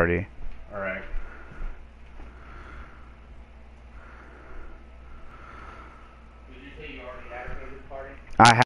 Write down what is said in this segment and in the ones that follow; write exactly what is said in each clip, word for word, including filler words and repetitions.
party. All right. Did you say you already had a COVID party? I have.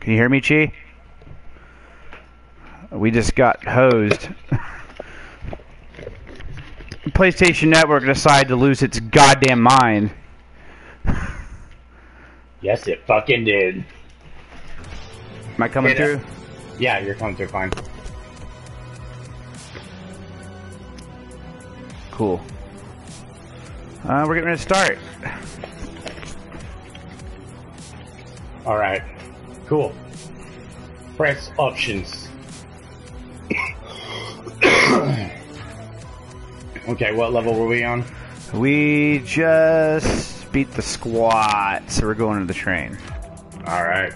Can you hear me, Chi? We just got hosed. PlayStation Network decided to lose its goddamn mind. Yes, it fucking did. Am I coming through? It. Yeah, you're coming through fine. Cool. Uh, we're getting ready to start. Alright. Cool. Press options. Okay, what level were we on? We just beat the squat, so we're going to the train. Alright.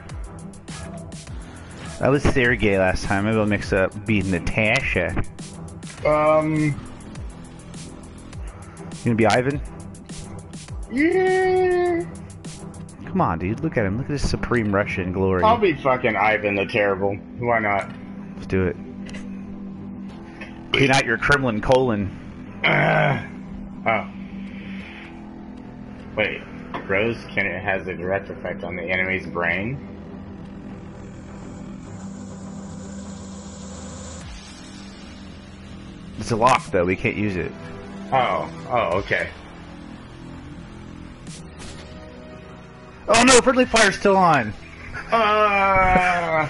That was Sergey last time. Maybe I'll mix up beating Natasha. Um. You gonna be Ivan? Yeah. Come on, dude. Look at him. Look at his supreme Russian glory. I'll be fucking Ivan the Terrible. Why not? Let's do it. Clean out your Kremlin colon. Uh, oh. Wait. Rose can it has a direct effect on the enemy's brain? It's a lock, though. We can't use it. Oh. Oh, okay. Oh no, friendly fire's still on! Uh,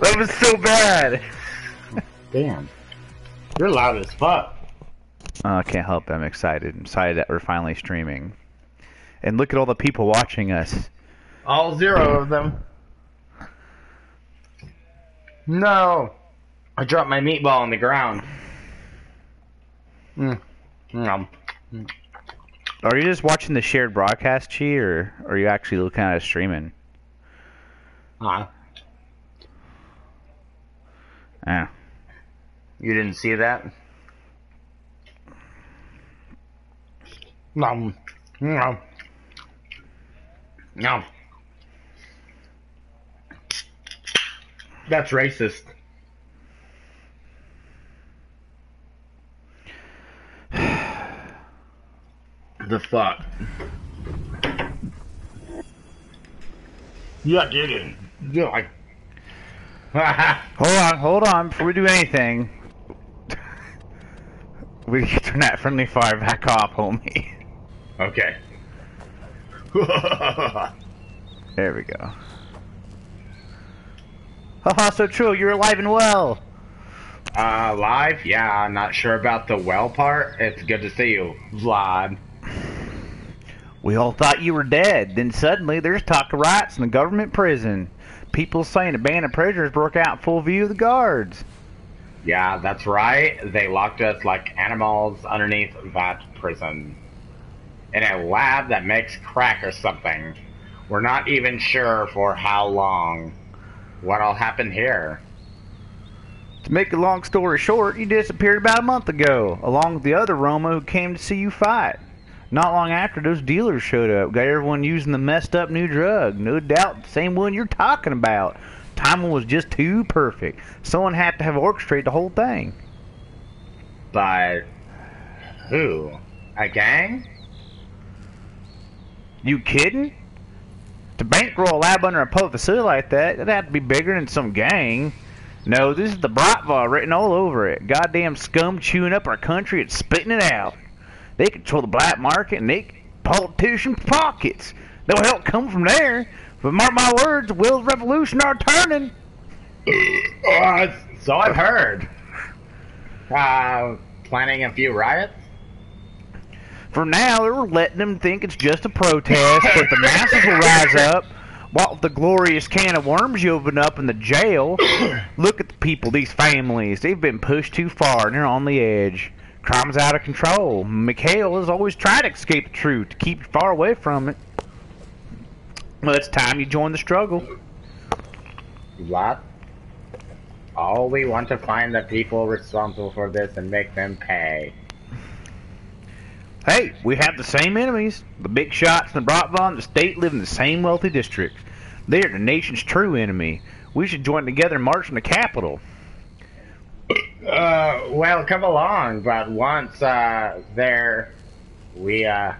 that was so bad! Damn. You're loud as fuck. Oh, I can't help it. I'm excited. I'm excited that we're finally streaming. And look at all the people watching us. All zero of them. No! I dropped my meatball on the ground. Mm. Nom. Mm. Are you just watching the shared broadcast, Chi, or are you actually looking at it streaming? Huh? Yeah. You didn't see that? No. No. No. That's racist. The fuck? Yeah, did it. Yeah, I... Hold on, hold on. Before we do anything, we can turn that friendly fire back off, homie. Okay. There we go. Haha, so true. You're alive and well. Uh, live? Yeah, I'm not sure about the well part. It's good to see you, Vlad. We all thought you were dead. Then suddenly, there's talk of riots in the government prison. People saying a band of prisoners broke out in full view of the guards. Yeah, that's right. They locked us like animals underneath that prison. In a lab that makes crack or something. We're not even sure for how long. What'll happen here? To make a long story short, you disappeared about a month ago, along with the other Roma who came to see you fight. Not long after, those dealers showed up, got everyone using the messed up new drug. No doubt the same one you're talking about. Timing was just too perfect. Someone had to have orchestrated the whole thing. But who? A gang? You kidding? To bankroll a lab under a public facility like that, it'd have to be bigger than some gang. No, this is the Bratva written all over it. Goddamn scum chewing up our country and spitting it out. They control the black market and they politician pockets. No help come from there. But mark my words, the wheels of revolution are turning. Uh, so I've heard. Uh, planning a few riots? For now, we're letting them think it's just a protest, but the masses will rise up. What the glorious can of worms you open up in the jail. Look at the people, these families. They've been pushed too far, and they're on the edge. Crime's out of control. Mikhail has always tried to escape the truth, to keep far away from it. Well, it's time you join the struggle. What? All we want to find the people responsible for this and make them pay. Hey, we have the same enemies. The big shots and the Bratva and the state live in the same wealthy districts. They are the nation's true enemy. We should join together and march on the capital. Uh, well, come along, but once, uh, there, we, uh,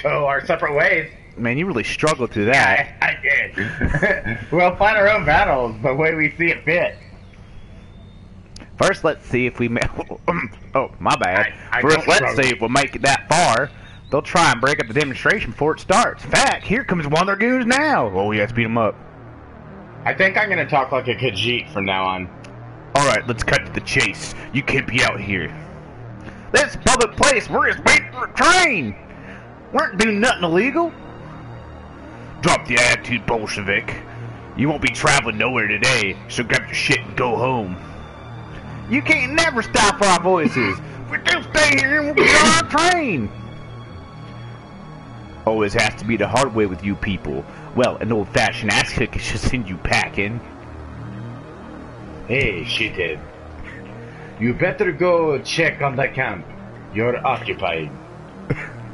go our separate ways. Man, you really struggled through that. I, I did. We'll fight our own battles the way we see it fit. First, let's see if we... oh, my bad. I, I First, let's struggle. see if we'll make it that far. They'll try and break up the demonstration before it starts. In fact, here comes one of their goons now. Oh, yeah, let's beat them up. I think I'm going to talk like a Khajiit from now on. All right, let's cut to the chase. You can't be out here. This public place, we're just waiting for a train. We aren't doing nothing illegal. Drop the attitude, Bolshevik. You won't be traveling nowhere today, so grab your shit and go home. You can't never stop our voices. We just stay here and we'll be on our train. Always has to be the hard way with you people. Well, an old-fashioned ass kick should send you packing. Hey, shithead. You better go check on the camp. You're occupied.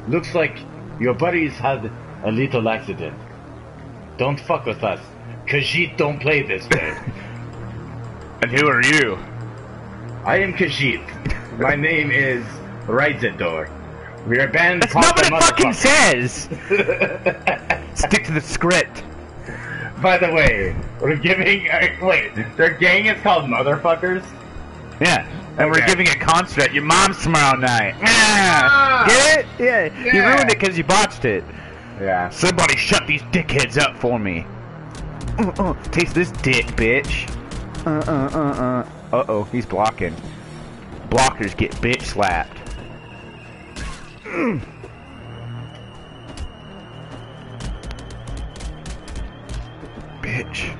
Looks like your buddies had a little accident. Don't fuck with us. Khajiit don't play this way. And who are you? I am Khajiit. My name is Raizador. We are banned. That's not what it fucking says! Stick to the script. By the way, we're giving... Uh, wait, their gang is called Motherfuckers? Yeah, and okay. We're giving a concert at your mom's tomorrow night. Ah! Get it? Yeah. yeah. You ruined it because you botched it. Yeah. Somebody shut these dickheads up for me. Uh, uh, taste this dick, bitch. Uh-uh-uh-uh. Uh-oh, he's blocking. Blockers get bitch slapped. Mm. Bitch.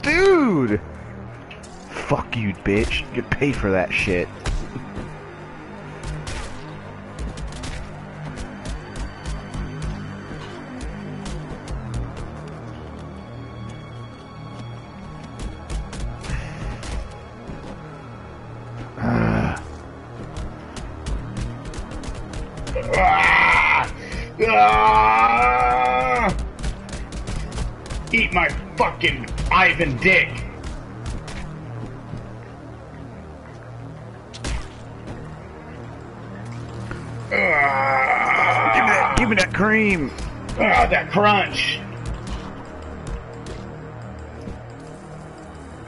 Dude! Fuck you, bitch. You pay for that shit. Eat my fucking Ivan dick. Give me that, give me that cream. Ah, that crunch.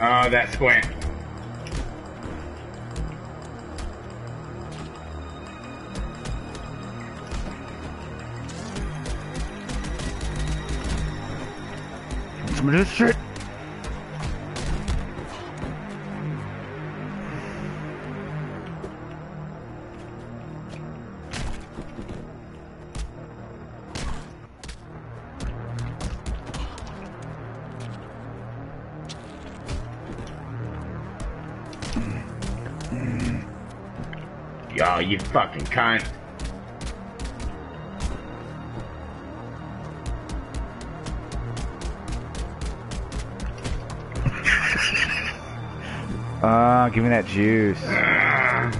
Oh, that squint. Some of this shit. Yo, you fucking cunt. Ah, uh, give me that juice. Uh,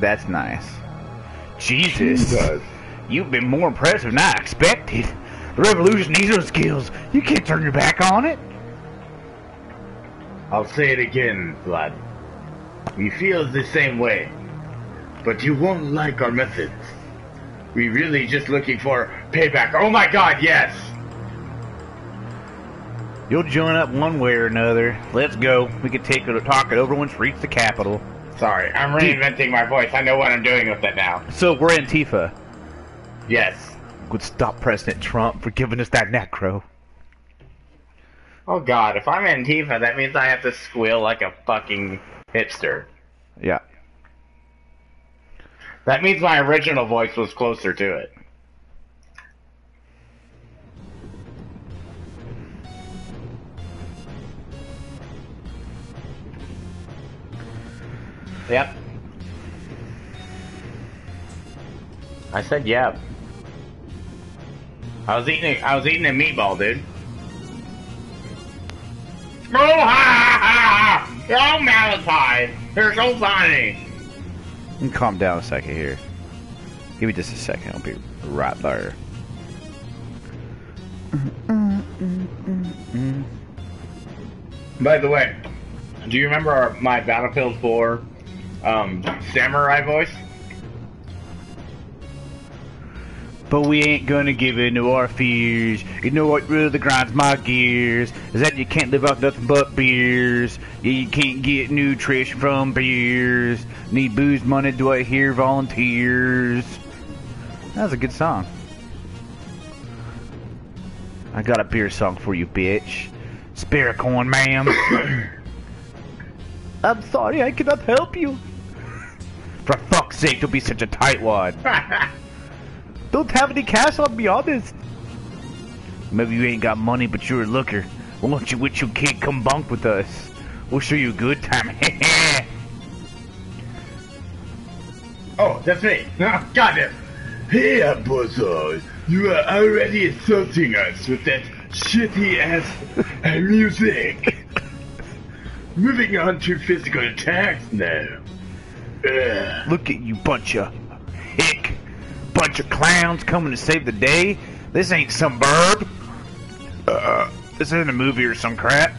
That's nice. Jesus. Jesus. You've been more impressive than I expected. The revolution needs those skills. You can't turn your back on it. I'll say it again, Vlad. We feel the same way. But you won't like our methods. We're really just looking for payback. Oh my god, yes! You'll join up one way or another. Let's go. We can take it, talk it over once we reach the capital. Sorry, I'm reinventing my voice. I know what I'm doing with it now. So we're Antifa. Yes. Good stop, President Trump, for giving us that necro. Oh God, if I'm Antifa, that means I have to squeal like a fucking Hipster. Yeah. That means my original voice was closer to it. Yep. I said yep. I was eating a, I was eating a meatball, dude. Oh, ha, ha, ha. Oh, Malachi! They're so funny! You can calm down a second here. Give me just a second, I'll be right there. Mm, mm, mm, mm. By the way, do you remember our, my Battlefield four um, samurai voice? But we ain't gonna give in to our fears. You know what really grinds my gears is that you can't live off nothing but beers. Yeah, you can't get nutrition from beers. Need booze money, do I hear volunteers? That was a good song. I got a beer song for you, bitch. Spare a coin, ma'am. I'm sorry, I cannot help you. For fuck's sake, don't be such a tight one. Don't have any cash, I'll be honest. Maybe you ain't got money, but you're a looker. Why don't you with your kid come bunk with us? We'll show you a good time. Oh, that's me. Oh, goddamn. Hey, Bozo. You are already insulting us with that shitty-ass music. Moving on to physical attacks now. Ugh. Look at you, bunch of hick. Bunch of clowns coming to save the day. This ain't some burb. Uh, this isn't a movie or some crap.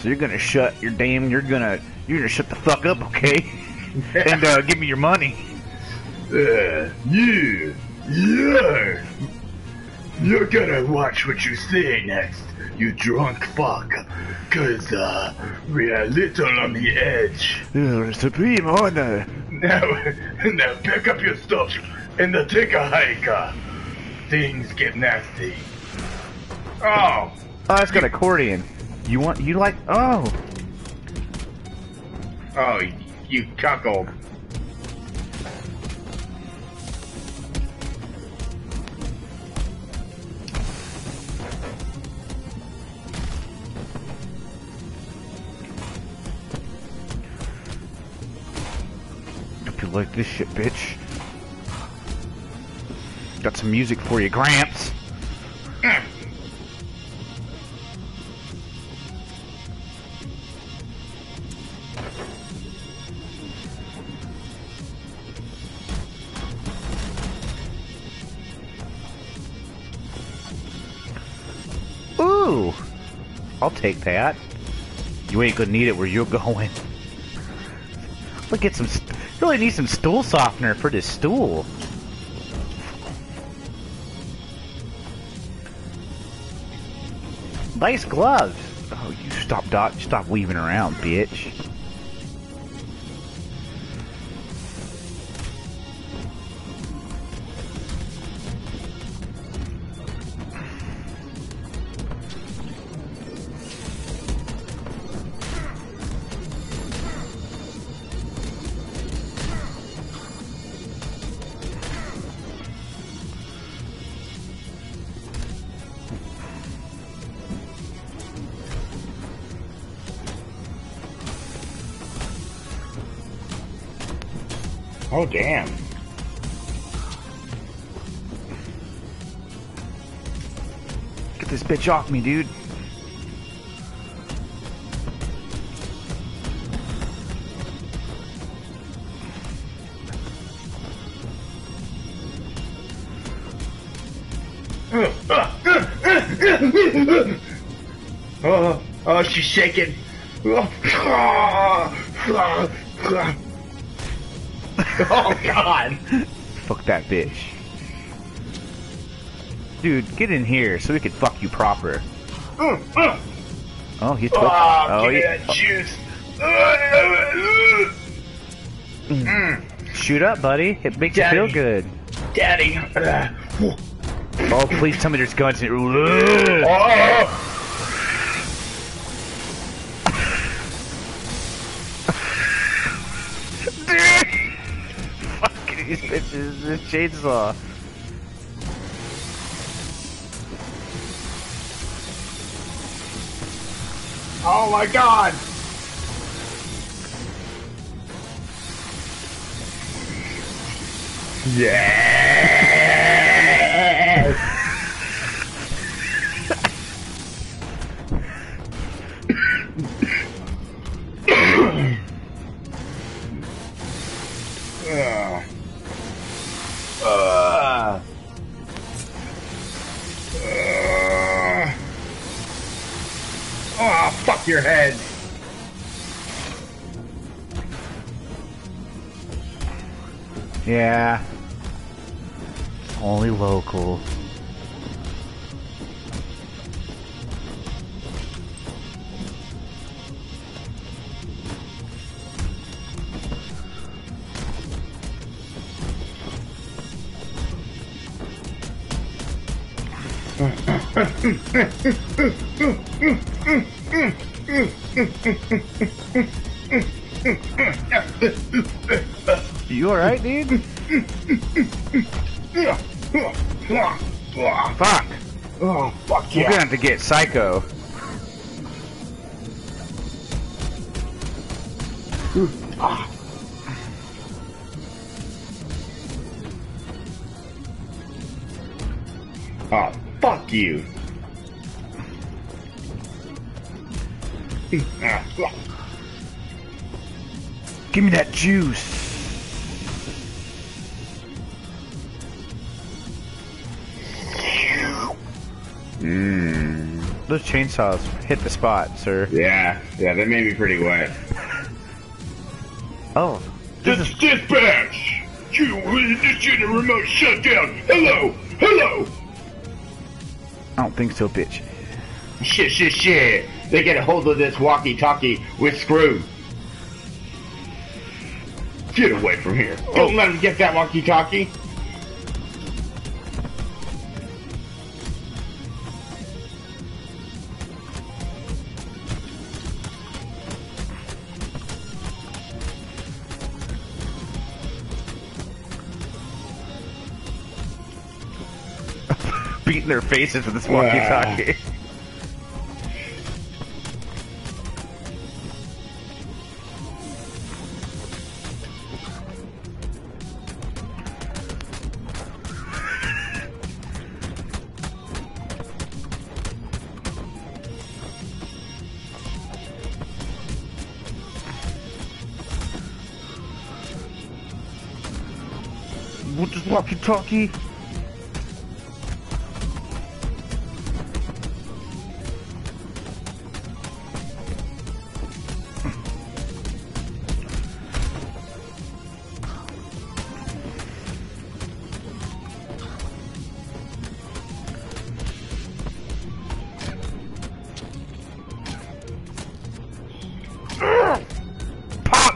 So you're gonna shut your damn. You're gonna you're gonna shut the fuck up, okay? And uh, give me your money. Uh, you, you're, you're gonna watch what you say next, you drunk fuck. Cause uh, we are little on the edge. Uh, supreme honor. Now, now pick up your stuff. And the take a hike, things get nasty. Oh, oh, it's got accordion. You want? You like? Oh, oh, you cuckold. Hope you like this shit, bitch. Got some music for you, Gramps. Mm. Ooh, I'll take that. You ain't gonna need it where you're going. Look at some. Really need some stool softener for this stool. Nice gloves! Oh, you stop dot, stop weaving around, bitch. Oh, damn. Get this bitch off me, dude. Oh, oh, she's shaking. Oh god! Fuck that bitch. Dude, get in here so we can fuck you proper. Mm, mm. Oh, he's twitching. Oh, oh give yeah. me that juice. Mm. Mm. Shoot up, buddy. It makes Daddy. you feel good. Daddy. Oh, please tell me there's guns in it. Oh. these bitches with this chainsaw. Oh my god! Yes! uh. Uh. Uh. Oh, fuck your head! Yeah. Only local. You alright, dude? Fuck! Oh, fuck yeah. We're gonna have to get psycho. Ah. Oh, fuck you. Give me that juice. Mm. Those chainsaws hit the spot, sir. Yeah, yeah, they made me pretty wet. Oh. This is dispatch! You this unit remote shutdown! Hello! Hello! I don't think so, bitch. Shit, shit, shit! They get a hold of this walkie-talkie with screw. Get away from here. Oh. Don't let them get that walkie-talkie. Beating their faces with this walkie-talkie. What is walkie-talkie?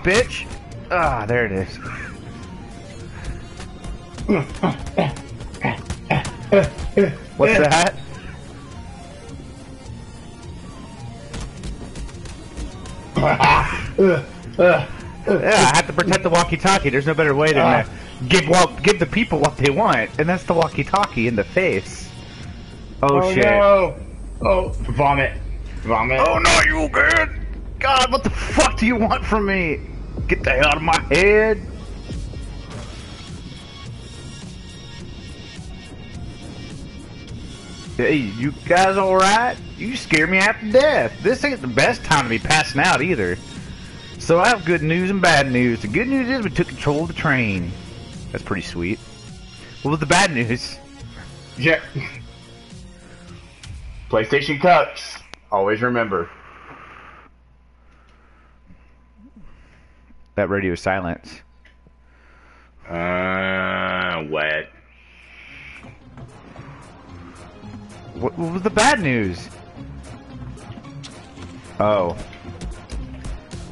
Bitch! Ah, there it is. What's that? Yeah, I have to protect the walkie-talkie. There's no better way than uh, to give, well, give the people what they want, and that's the walkie-talkie in the face. Oh, oh shit. No. Oh, vomit. Vomit. Oh no, you good? God, what the fuck do you want from me? Get the hell out of my head. Hey, you guys alright? You scared me half to death. This ain't the best time to be passing out either. So I have good news and bad news. The good news is we took control of the train. That's pretty sweet. What was the bad news? Yeah. PlayStation cups. Always remember. That radio silence. Uh, what? What was the bad news? Oh.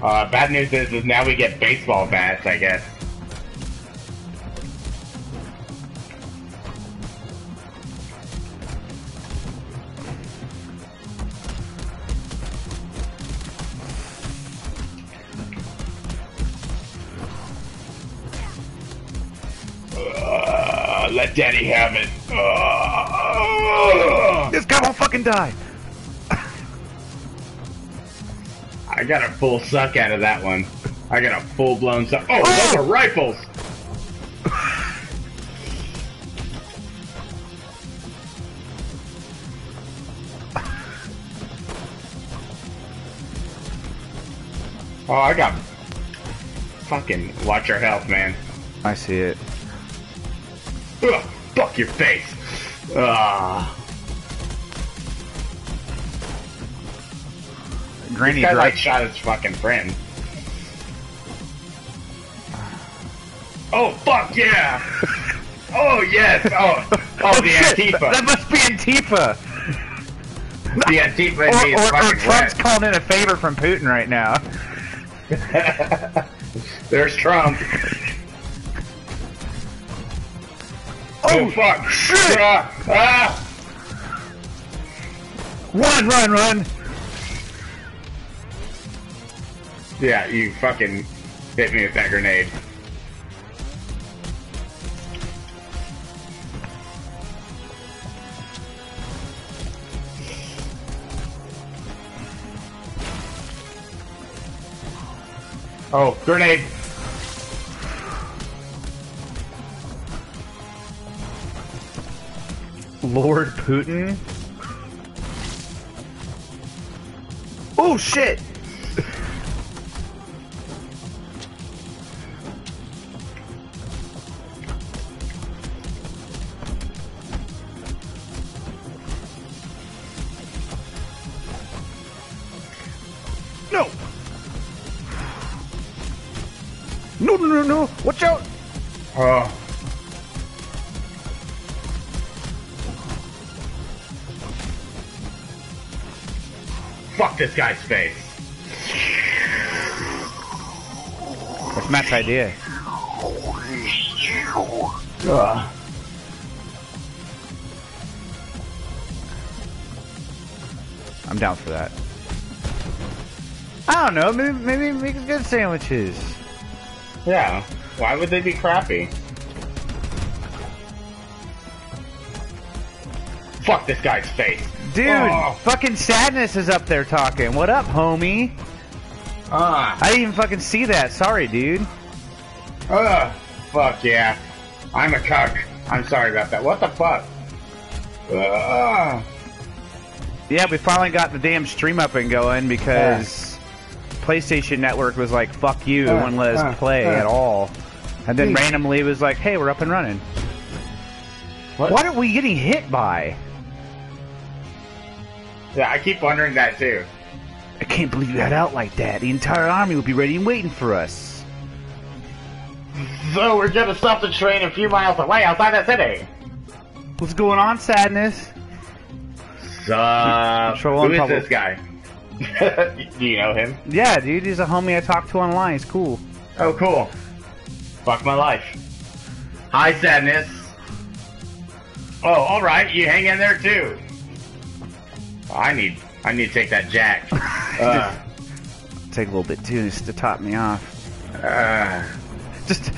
Uh, bad news is, is now we get baseball bats, I guess. let Daddy have it. Uh, this guy won't fucking die. I got a full suck out of that one. I got a full blown suck. Oh, oh, those are rifles. Oh, I got fucking watch your health, man. I see it. Ugh, fuck your face. Ah. Granny this guy, like, shot his fucking friend. Oh fuck yeah! Oh yes! Oh, oh the Antifa. That must be Antifa. The Antifa in me is fucking red. Or Trump's calling in a favor from Putin right now. There's Trump. Oh, oh fuck! Shit! Uh, ah. Run! Run! Run! Yeah, you fucking hit me with that grenade. Oh, grenade! Lord Putin? Oh, shit! No! No, no, no, no! Watch out! Uh. Fuck this guy's face! That's Matt's idea. Uh. I'm down for that. I don't know, maybe, maybe make good sandwiches. Yeah, why would they be crappy? Fuck this guy's face. Dude, oh. Fucking Sadness is up there talking. What up, homie? Ah. I didn't even fucking see that. Sorry, dude. Ugh. Fuck yeah. I'm a cuck. I'm sorry about that. What the fuck? Ugh. Yeah, we finally got the damn stream up and going because... Yeah. PlayStation Network was like, fuck you, uh, wouldn't let us uh, play uh, at all. And then geez. randomly was like, hey, we're up and running. What? What are we getting hit by? Yeah, I keep wondering that too. I can't believe you got out like that. The entire army will be ready and waiting for us. So we're gonna stop the train a few miles away outside that city. What's going on, Sadness? Uh, Who is this guy? Do you know him? Yeah, dude, he's a homie I talked to online. It's cool. Oh, cool. Fuck my life. Hi, Sadness. Oh, all right. You hang in there too. Oh, I need, I need to take that jack. Uh, take a little bit too, just to top me off. Uh, just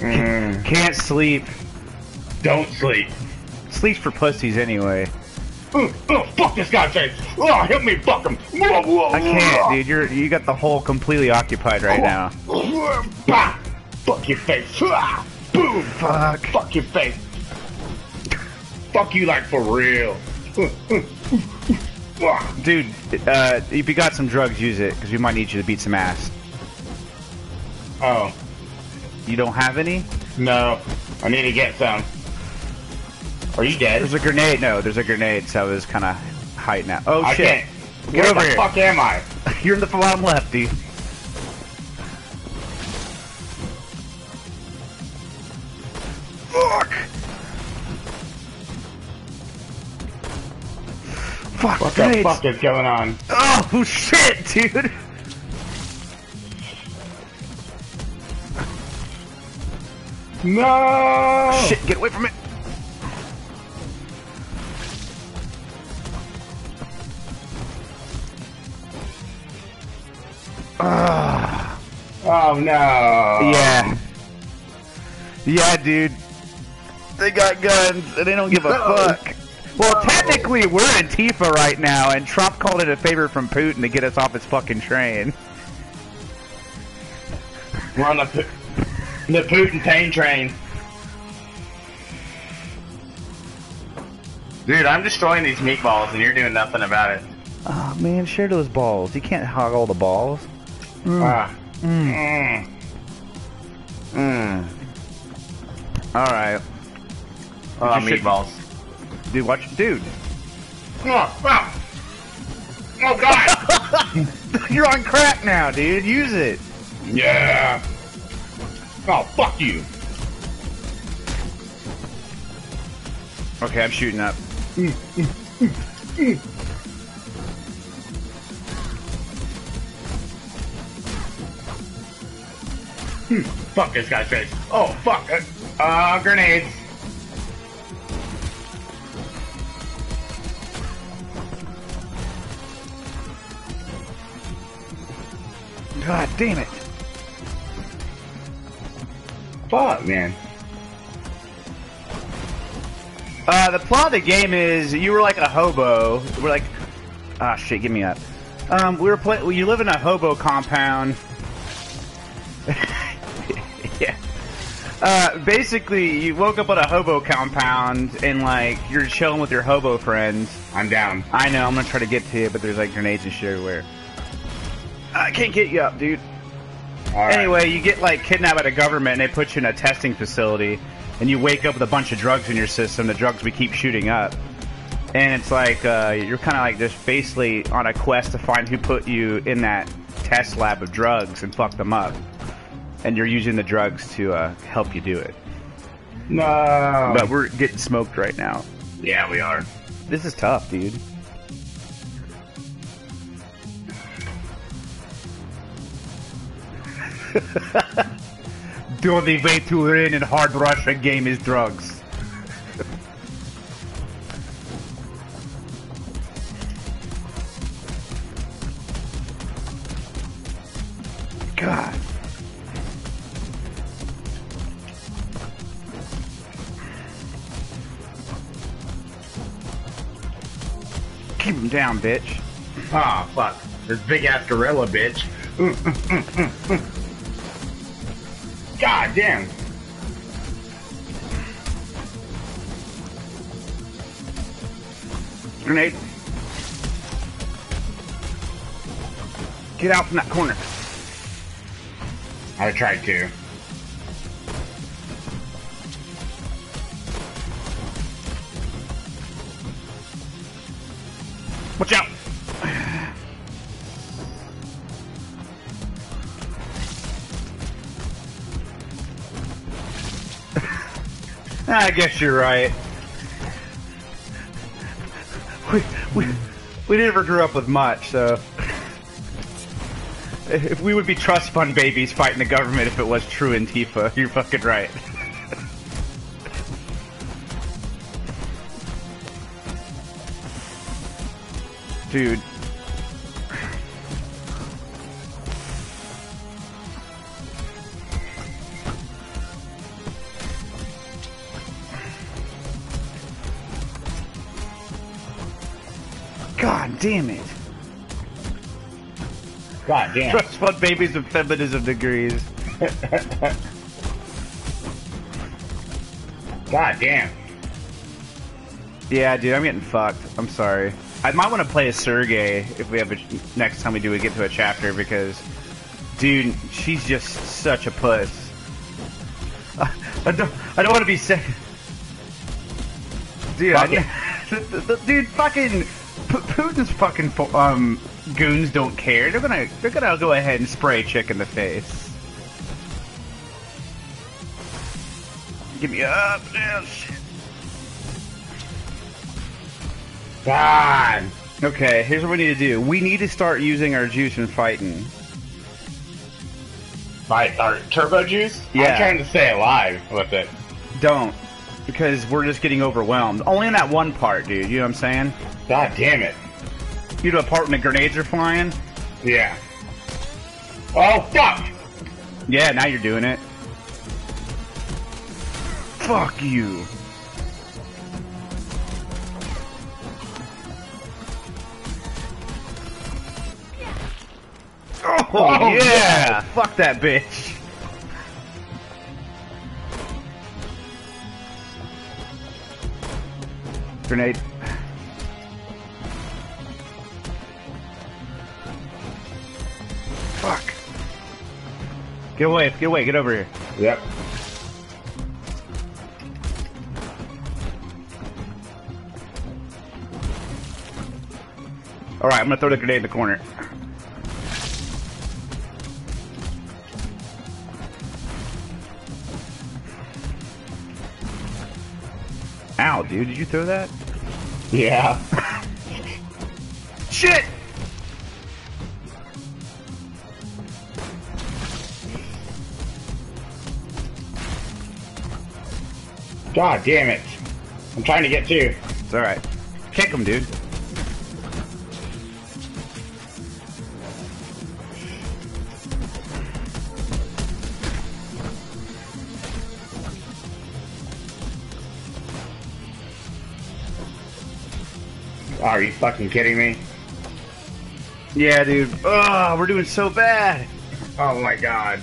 mm, can't sleep. Don't sleep. Sleeps for pussies anyway. Oh, oh, fuck this guy, Chase! Oh, hit me, fuck him! Whoa, whoa, I can't, dude. You're you got the hole completely occupied right now. Bah! Fuck your face! Boom! Fuck! Fuck your face! Fuck you, like for real, dude. Uh, if you got some drugs, use it because we might need you to beat some ass. Oh, you don't have any? No, I need to get some. Are you dead? There's a grenade. No, there's a grenade, so I was kind of hiding out. Oh, I shit. Can't. Get Where over the here. fuck am I? You're in the bottom left, dude. Fuck! Fuck, What grenades. the fuck is going on? Oh, shit, dude! No! Shit, get away from it! Uh, oh no! Yeah, yeah, dude. They got guns, and they don't give a Uh-oh. fuck. Well, Uh-oh. technically, we're in Antifa right now, and Trump called it a favor from Putin to get us off his fucking train. We're on the, the Putin pain train. Dude, I'm destroying these meatballs, and you're doing nothing about it. Oh, man, share those balls. You can't hog all the balls. Mm. Ah. Mm. Mm. Mm. Alright. Uh, meatballs. Should... Dude, watch. Dude. Oh, wow. Oh, God. You're on crack now, dude. Use it. Yeah. Oh, fuck you. Okay, I'm shooting up. Mm, mm, mm, mm. Hmm, fuck this guy's face. Oh, fuck. Uh, grenades. God damn it. Fuck, man. Uh, the plot of the game is you were like a hobo. We're like, ah, shit, give me up. Um, we were playing, you live in a hobo compound. Uh, basically, you woke up at a hobo compound, and, like, you're chilling with your hobo friends. I'm down. I know, I'm gonna try to get to you, but there's, like, grenades and shit everywhere. I can't get you up, dude. All anyway, right. You get, like, kidnapped by the government, and they put you in a testing facility, and you wake up with a bunch of drugs in your system, the drugs we keep shooting up. And it's like, uh, you're kinda, like, just basically on a quest to find who put you in that test lab of drugs and fuck them up. And you're using the drugs to uh, help you do it. No. But we're getting smoked right now. Yeah, we are. This is tough, dude. The only way to win in hard Russia game is drugs. God. Keep him down, bitch. Ah, oh, fuck. This big-ass gorilla, bitch. Mm, mm, mm, mm, mm. God damn. Grenade. Get out from that corner. I tried to. Watch out! I guess you're right. We, we, we never grew up with much, so... If we would be trust fund babies fighting the government if it was true Antifa, you're fucking right. Dude. God damn it. God damn. Trust fund babies with feminism degrees. God damn. Yeah, dude, I'm getting fucked. I'm sorry. I might want to play a Sergei if we have a, next time we do we get to a chapter because, dude, she's just such a puss. I, I don't, I don't want to be sick. Dude, Fuck I, dude, fucking Putin's fucking um goons don't care. They're gonna, they're gonna go ahead and spray a chick in the face. Give me up, damn shit. God. Okay, here's what we need to do. We need to start using our juice and fighting. Fight our turbo juice? Yeah. I'm trying to stay alive with it. Don't. Because we're just getting overwhelmed. Only in that one part, dude. You know what I'm saying? God damn it. You know the part when the grenades are flying? Yeah. Oh, fuck! Yeah, now you're doing it. Fuck you. Oh, oh yeah! God. Fuck that bitch! Grenade. Fuck. Get away, get away, get over here. Yep. Alright, I'm gonna throw the grenade in the corner. Ow, dude, did you throw that? Yeah. Shit! God damn it. I'm trying to get to you. It's alright. Kick him, dude. Are you fucking kidding me? Yeah, dude. Oh, we're doing so bad. Oh my god.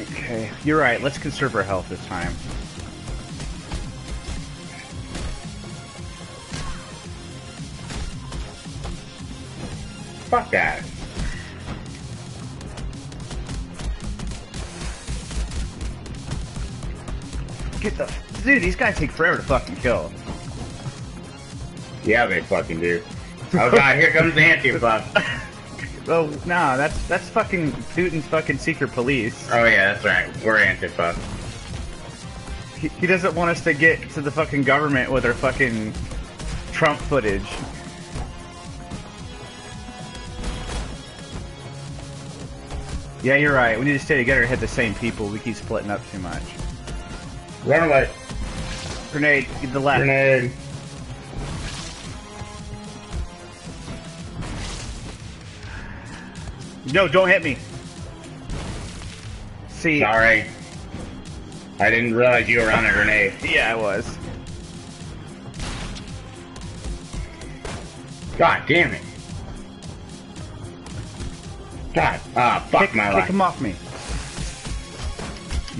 Okay, you're right. Let's conserve our health this time. Fuck that. Get the dude, these guys take forever to fucking kill. Yeah, they fucking do. Oh god, here comes the Antifa. Well, nah, that's that's fucking Putin's fucking secret police. Oh yeah, that's right. We're Antifa. He, he doesn't want us to get to the fucking government with our fucking Trump footage. Yeah, you're right. We need to stay together and hit the same people. We keep splitting up too much. Run away. Grenade, get the left. Grenade. No, don't hit me. See. Sorry. I didn't realize you were on a grenade. Yeah, I was. God damn it. God. Ah, fuck kick, my life. Kick him off me.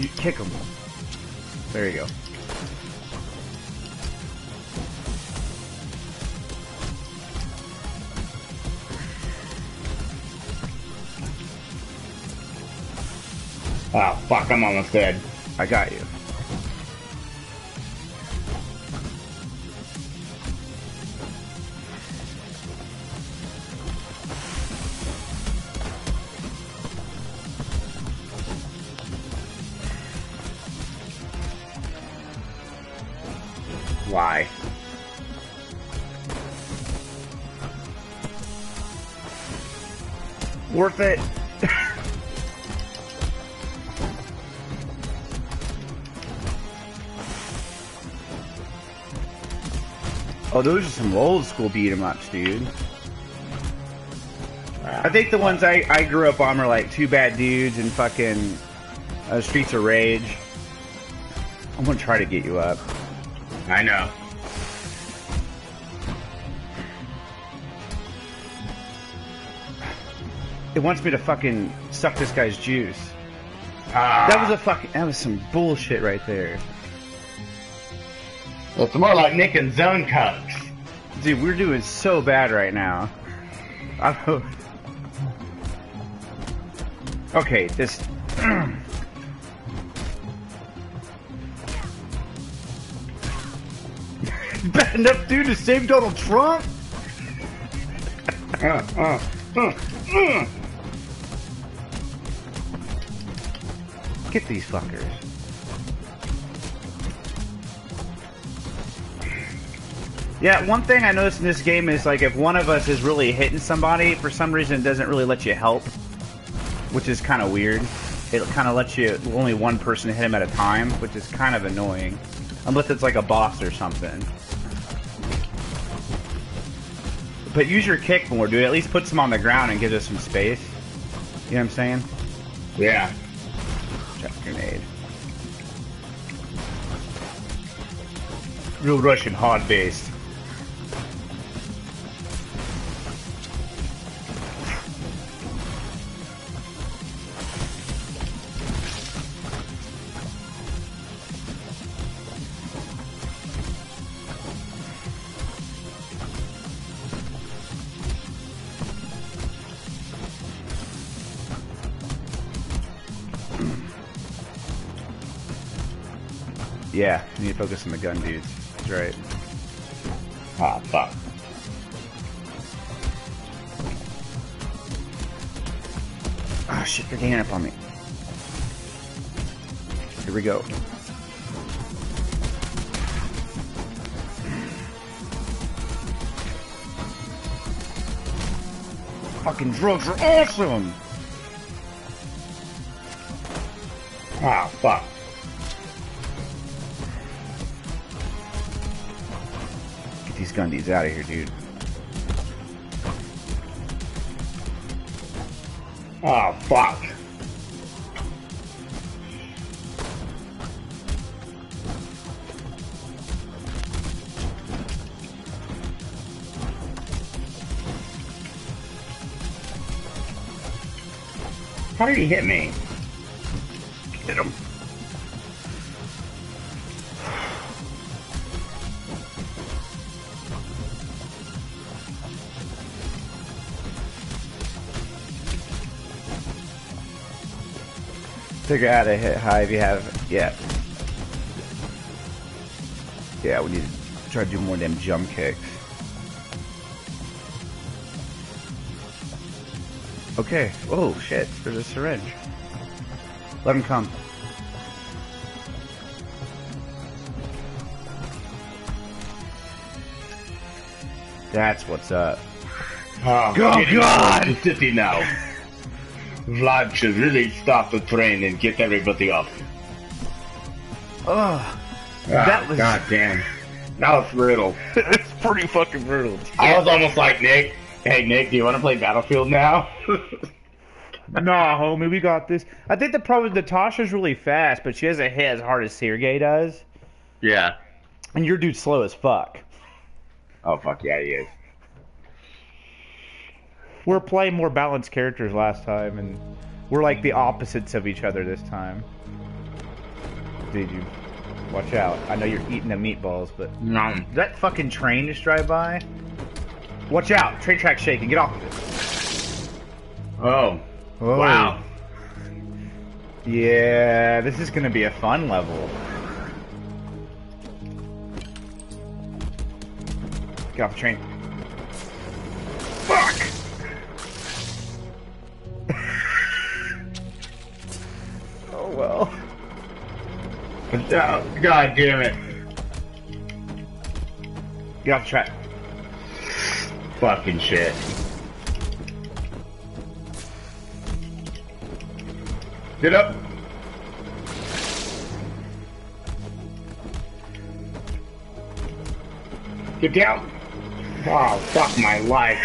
You kick him. There you go. Oh, fuck, I'm almost dead. I got you. Why? Worth it. Oh, those are some old school beat 'em ups, dude. I think the ones I, I grew up on were like Two Bad Dudes and fucking uh, Streets of Rage. I'm gonna try to get you up. I know. It wants me to fucking suck this guy's juice. Ah. That was a fucking. That was some bullshit right there. Well, it's more like Nick and Zone cups. Dude, we're doing so bad right now. I'm okay, this. Bad enough, dude, to save Donald Trump? uh, uh, uh, uh. Get these fuckers. Yeah, one thing I noticed in this game is, like, if one of us is really hitting somebody, for some reason it doesn't really let you help. Which is kind of weird. It kind of lets you only one person hit him at a time, which is kind of annoying. Unless it's like a boss or something. But use your kick more, dude. At least puts them on the ground and gives us some space. You know what I'm saying? Yeah. Check grenade. Real Russian hard-based. Yeah, you need to focus on the gun dudes. That's right. Ah, fuck. Ah, shit, they're ganging up on me. Here we go. Fucking drugs are awesome! Ah, fuck. These Gundy's out of here, dude. Oh, fuck. How did he hit me? Get him. Figure out how to hit high if you have, yeah. Yeah, we need to try to do more damn jump kicks. Okay, oh shit, there's a syringe. Let him come. That's what's up. Oh, go God! fifty now. Vlad should really stop the train and get everybody off. Oh, that ah, was... God damn. That was brutal. It's pretty fucking brutal. I was almost like, Nick, hey, Nick, do you want to play Battlefield now? Nah, homie, we got this. I think the problem is Natasha's really fast, but she doesn't hit as hard as Sergei does. Yeah. And your dude's slow as fuck. Oh, fuck yeah, he is. We're playing more balanced characters last time, and we're like the opposites of each other this time. Dude, you watch out. I know you're eating the meatballs, but... Nom. That fucking train just drive by? Watch out! Train track's shaking. Get off of it. Oh. Oh. Wow. Yeah, this is gonna be a fun level. Get off the train. Fuck! Oh well. Oh, God damn it. Get off the track. Fucking shit. Get up. Get down. Wow, fuck my life.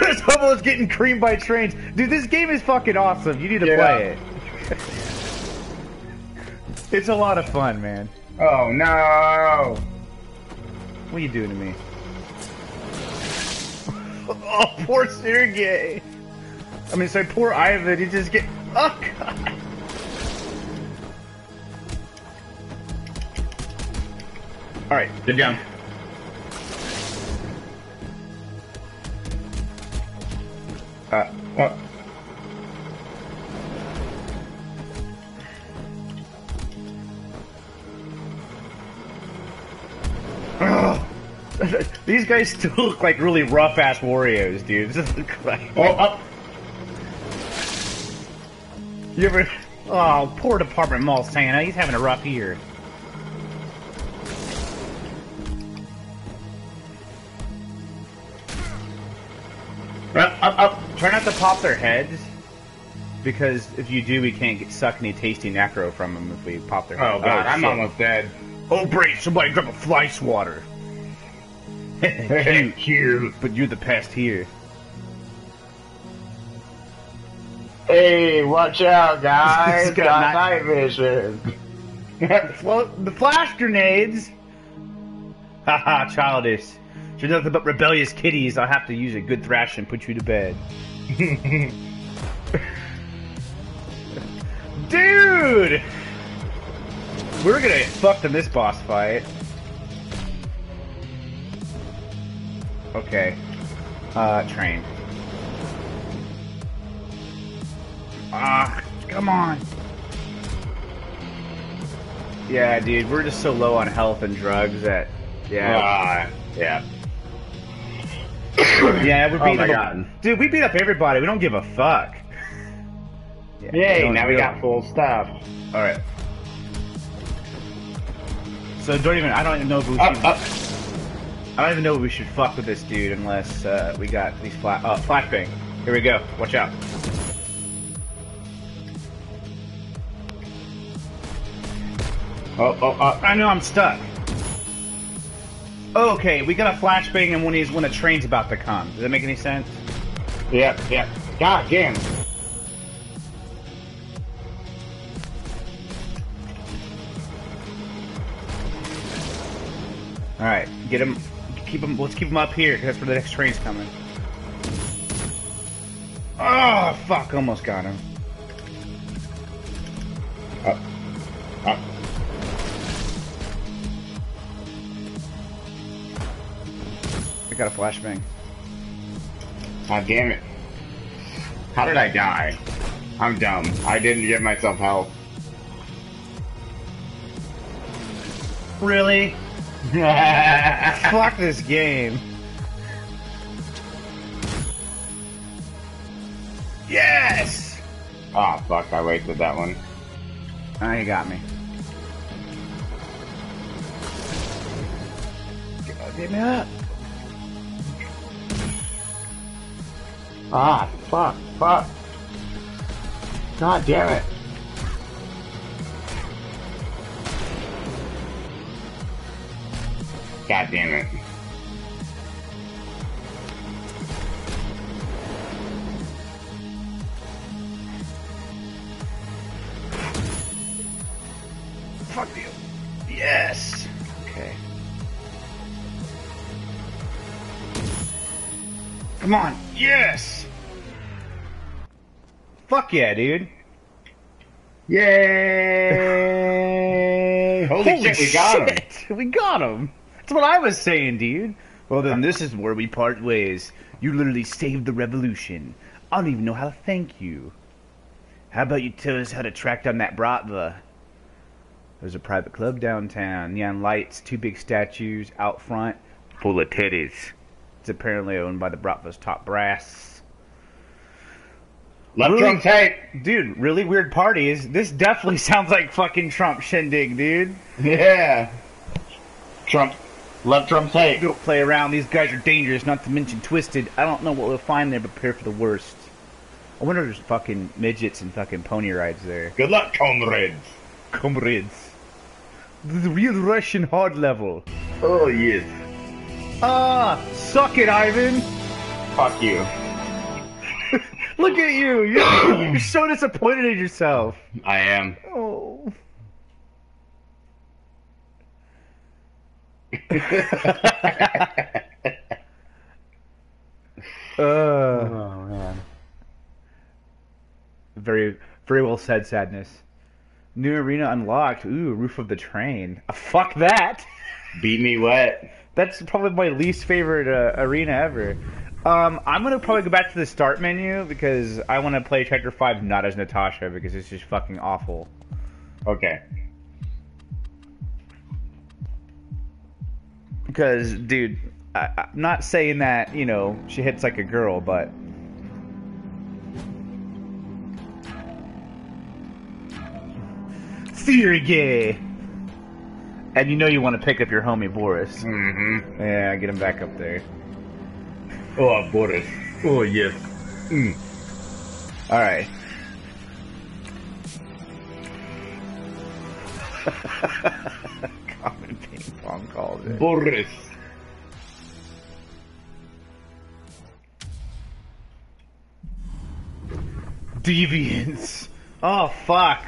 This hobo's getting creamed by trains. Dude, this game is fucking awesome. You need to Get play up. it. It's a lot of fun, man. Oh, no! What are you doing to me? Oh, poor Sergei! I mean, sorry, poor Ivan, he just get... Oh, God! Alright, get down. Uh, what? These guys still look like really rough-ass warriors, dude. This look like... Oh, up! You ever... Oh, poor Department Mall Santa. He's having a rough year. Up, up, up! Try not to pop their heads, because if you do, we can't get suck any tasty necro from them if we pop their heads. Oh, God, oh, I'm shit. almost dead. Oh, great, somebody grab a fly swatter. Cute, cute. But you're the pest here. Hey, watch out, guys! Got night, night vision. Well, the flash grenades. Haha, childish. You're nothing but rebellious kitties. I'll have to use a good thrash and put you to bed. Dude! We're gonna get fucked in this boss fight. Okay. Uh, train. Ah, come on. Yeah, dude, we're just so low on health and drugs that... Yeah. Uh, yeah. Yeah, we're beating oh up. God. Dude, we beat up everybody. We don't give a fuck. Yeah, yay, now we got it. Full stuff. Alright. So don't even, I don't even know if we up, should, up. I don't even know if we should fuck with this dude unless uh, we got these flash, oh, flashbang. Here we go, watch out. Oh, oh, oh, I know I'm stuck. Okay, we got a flashbang and when he's when a train's about to come. Does that make any sense? Yep, yep. God damn. All right, get him. Keep him. Let's keep him up here because that's where the next train's coming. Oh fuck! Almost got him. Up, up. I got a flashbang. God damn it! How did I die? I'm dumb. I didn't give myself help. Really? Fuck this game. Yes! Ah, oh, fuck, I wasted that one. Oh, you got me. Get me up. Ah, fuck, fuck. God damn it. God damn it. Fuck you. Yes. Okay. Come on. Yes. Fuck yeah, dude. Yay. Holy, Holy shit, we got shit. him. We got him. That's what I was saying, dude. Well, then this is where we part ways. You literally saved the revolution. I don't even know how to thank you. How about you tell us how to track down that Bratva? There's a private club downtown. Neon lights, two big statues out front. Full of titties. It's apparently owned by the Bratva's top brass. Love really, Trump tape. Dude, really weird parties. This definitely sounds like fucking Trump shindig, dude. Yeah. Trump. Love Trump's hate. Don't play around. These guys are dangerous, not to mention twisted. I don't know what we'll find there, but prepare for the worst. I wonder if there's fucking midgets and fucking pony rides there. Good luck, comrades. Comrades. The real Russian hard level. Oh, yes. Ah, suck it, Ivan. Fuck you. Look at you. You're, you're so disappointed in yourself. I am. Oh. uh, oh man! Very, very well said. Sadness. New arena unlocked. Ooh, roof of the train. Uh, fuck that. Beat me wet. That's probably my least favorite uh, arena ever. Um, I'm gonna probably go back to the start menu because I want to play Chapter Five not as Natasha because it's just fucking awful. Okay. Because, dude, I, I'm not saying that, you know, she hits like a girl, but... See, you're gay! And you know you want to pick up your homie Boris. Mm-hmm. Yeah, get him back up there. Oh, Boris. Oh, yes. Mm. Alright. Common ping pong calls it. Boris. Deviants. Oh fuck.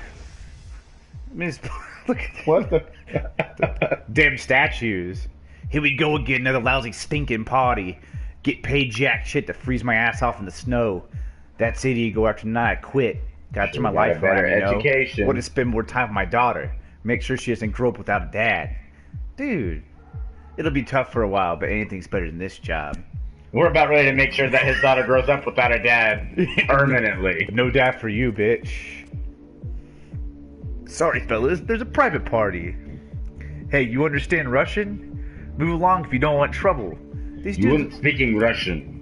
Miss, look at what the damn statues. Here we go again, another lousy stinking party. Get paid jack shit to freeze my ass off in the snow. That's it, you go after tonight, I quit. Got to my life better education. Want to spend more time with my daughter. Make sure she doesn't grow up without a dad. Dude, it'll be tough for a while, but anything's better than this job. We're about ready to make sure that his daughter grows up without a dad permanently. No dad for you, bitch. Sorry, fellas, there's a private party. Hey, you understand Russian? Move along if you don't want trouble. These you dudes... weren't speaking Russian.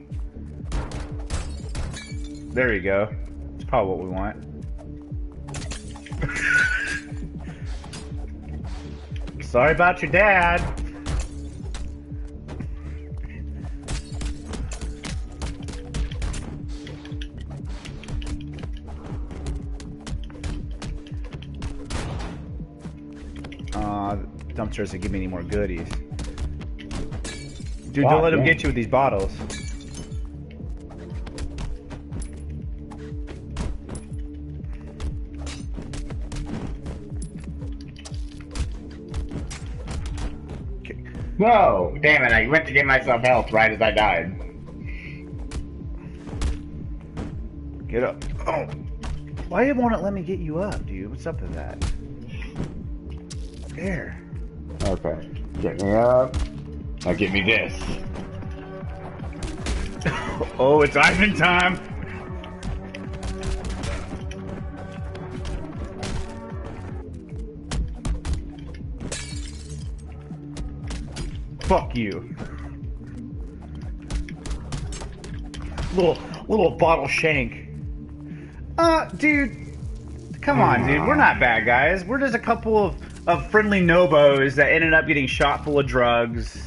There you go. It's probably what we want. Sorry about your dad. Aw, uh, dumpsters don't give me any more goodies. Dude, wow, don't let them get you with these bottles. No! Damn it, I went to get myself health right as I died. Get up. Oh. Why won't it let me get you up, dude? What's up with that? There. Okay. Get me up. Now get me this. Oh, it's Ivan time! Fuck you. Little, little bottle shank. Uh, dude. Come on, dude. We're not bad guys. We're just a couple of, of friendly nobos that ended up getting shot full of drugs.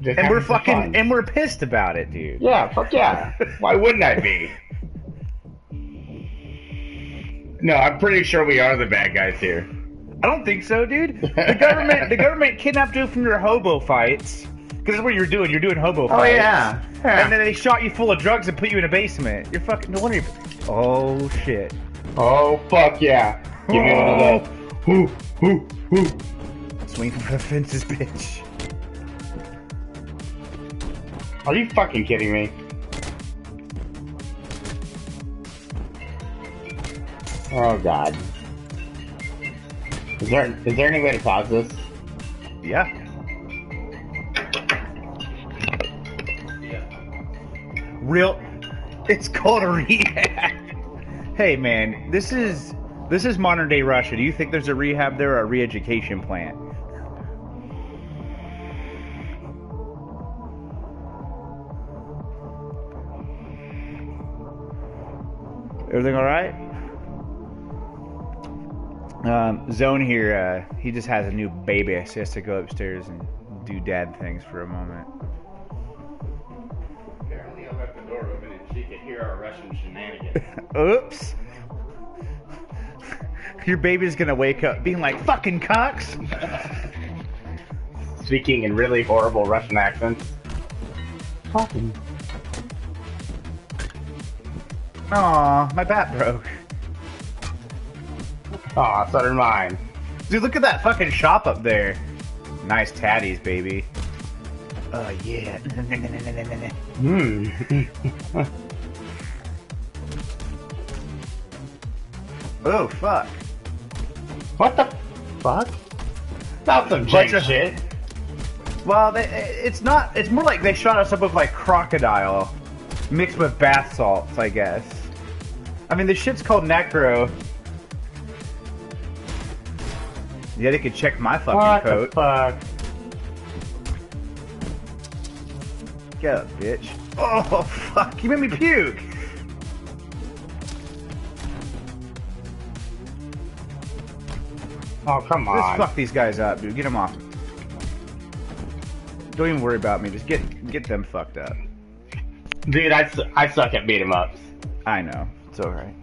Just and we're fucking, fun. and we're pissed about it, dude. Yeah, fuck yeah. Why wouldn't I be? No, I'm pretty sure we are the bad guys here. I don't think so, dude. The government, the government kidnapped you from your hobo fights, because that's what you're doing. You're doing hobo oh, fights. Oh yeah. yeah. And then they shot you full of drugs and put you in a basement. You're fucking. No wonder. You're... Oh shit. Oh fuck yeah. Give me one of those. Whoo whoo whoo. Swing for the fences, bitch. Are you fucking kidding me? Oh god. Is there, is there any way to pause this? Yeah. Yeah. Real... It's called a rehab! Hey man, this is... This is modern day Russia. Do you think there's a rehab there or a re-education plant? Everything alright? Um, Zone here, uh, he just has a new baby, so he has to go upstairs and do dad things for a moment. Apparently I left the door open and she could hear our Russian shenanigans. Oops! Your baby's gonna wake up being like, fucking cocks! Speaking in really horrible Russian accents. Fucking. Aww, my bat broke. Aw, so did mine. Dude, look at that fucking shop up there. Nice tatties, baby. Oh, yeah. Mm. Oh, fuck. What the fuck? Not some bunch of shit. Well, they, it's not. It's more like they shot us up with, like, crocodile mixed with bath salts, I guess. I mean, this shit's called necro. Yeah, they could check my fucking what coat. What the fuck? Get up, bitch. Oh, fuck. You made me puke. Oh, come on. Let's fuck these guys up, dude. Get them off. Don't even worry about me. Just get get them fucked up. Dude, I, su I suck at beat 'em ups. I know. It's alright.